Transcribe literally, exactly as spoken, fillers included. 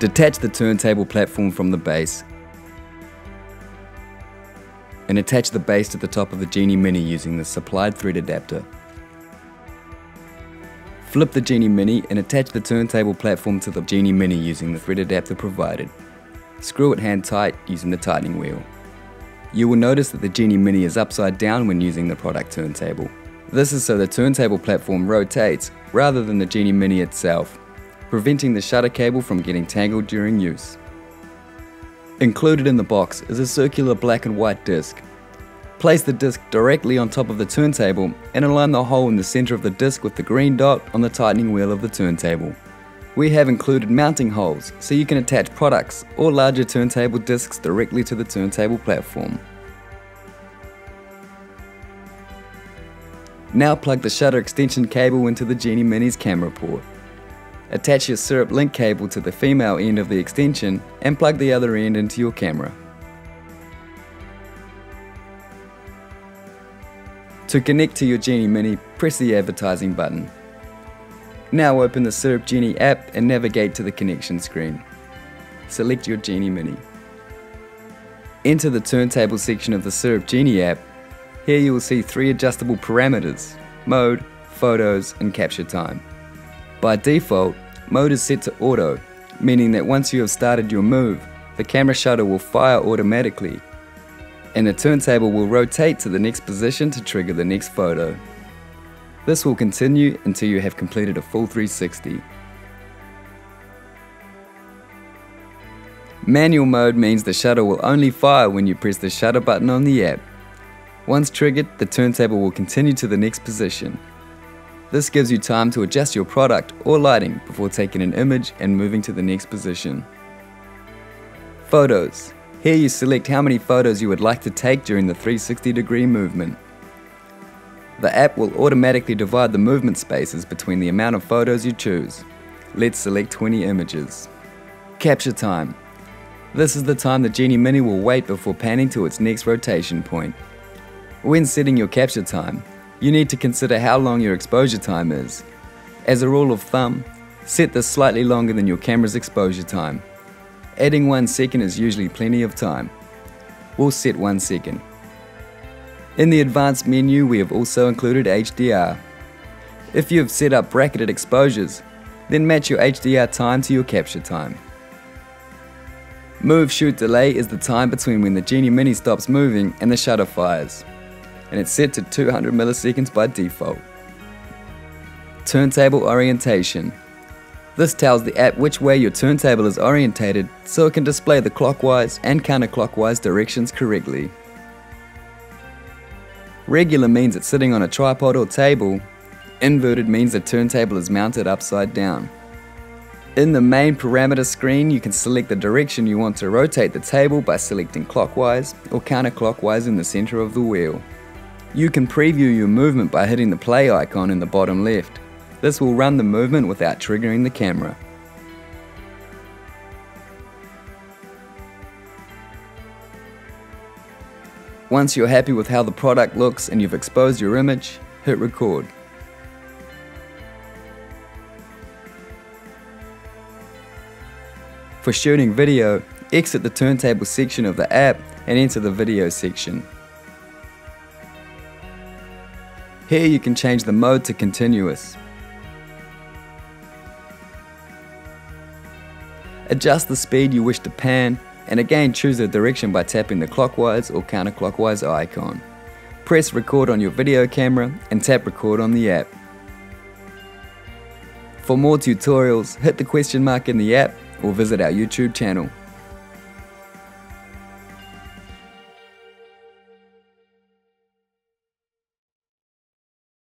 Detach the turntable platform from the base and attach the base to the top of the Genie Mini using the supplied thread adapter. Flip the Genie Mini and attach the turntable platform to the Genie Mini using the thread adapter provided. Screw it hand tight using the tightening wheel. You will notice that the Genie Mini is upside down when using the product turntable. This is so the turntable platform rotates rather than the Genie Mini itself, preventing the shutter cable from getting tangled during use. Included in the box is a circular black and white disc. Place the disc directly on top of the turntable and align the hole in the center of the disc with the green dot on the tightening wheel of the turntable. We have included mounting holes so you can attach products or larger turntable discs directly to the turntable platform. Now plug the shutter extension cable into the Genie Mini's camera port. Attach your Syrp link cable to the female end of the extension and plug the other end into your camera. To connect to your Genie Mini, press the advertising button. Now open the Syrp Genie app and navigate to the connection screen. Select your Genie Mini. Enter the turntable section of the Syrp Genie app. Here you will see three adjustable parameters: mode, photos and capture time. By default, mode is set to auto, meaning that once you have started your move, the camera shutter will fire automatically and the turntable will rotate to the next position to trigger the next photo. This will continue until you have completed a full three sixty. Manual mode means the shutter will only fire when you press the shutter button on the app. Once triggered, the turntable will continue to the next position. This gives you time to adjust your product or lighting before taking an image and moving to the next position. Photos. Here you select how many photos you would like to take during the three sixty degree movement. The app will automatically divide the movement spaces between the amount of photos you choose. Let's select twenty images. Capture time. This is the time the Genie Mini will wait before panning to its next rotation point. When setting your capture time, you need to consider how long your exposure time is. As a rule of thumb, set this slightly longer than your camera's exposure time. Adding one second is usually plenty of time. We'll set one second. In the advanced menu, we have also included H D R. If you have set up bracketed exposures, then match your H D R time to your capture time. Move shoot delay is the time between when the Genie Mini stops moving and the shutter fires, and it's set to two hundred milliseconds by default. Turntable orientation. This tells the app which way your turntable is orientated so it can display the clockwise and counterclockwise directions correctly. Regular means it's sitting on a tripod or table. Inverted means the turntable is mounted upside down. In the main parameter screen, you can select the direction you want to rotate the table by selecting clockwise or counterclockwise in the center of the wheel. You can preview your movement by hitting the play icon in the bottom left. This will run the movement without triggering the camera. Once you're happy with how the product looks and you've exposed your image, hit record. For shooting video, exit the turntable section of the app and enter the video section. Here you can change the mode to continuous. Adjust the speed you wish to pan and again choose a direction by tapping the clockwise or counterclockwise icon. Press record on your video camera and tap record on the app. For more tutorials, hit the question mark in the app or visit our YouTube channel.